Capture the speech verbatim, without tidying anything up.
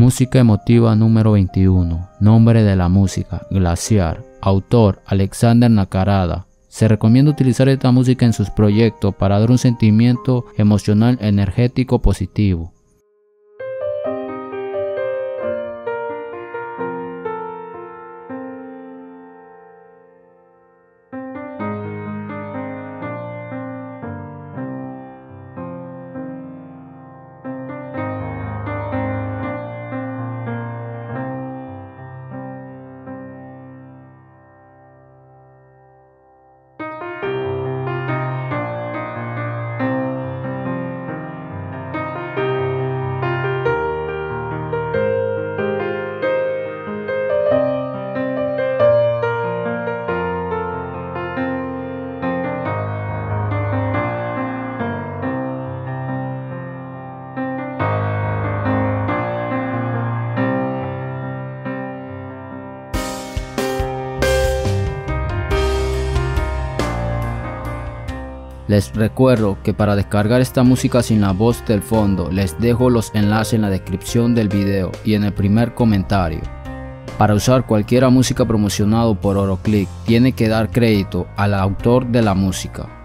Música emotiva número veintiuno. Nombre de la música: Glaciar. Autor: Alexander Nakarada. Se recomienda utilizar esta música en sus proyectos para dar un sentimiento emocional energético positivo. Les recuerdo que para descargar esta música sin la voz del fondo, les dejo los enlaces en la descripción del video y en el primer comentario. Para usar cualquier música promocionado por Oroclick, tiene que dar crédito al autor de la música.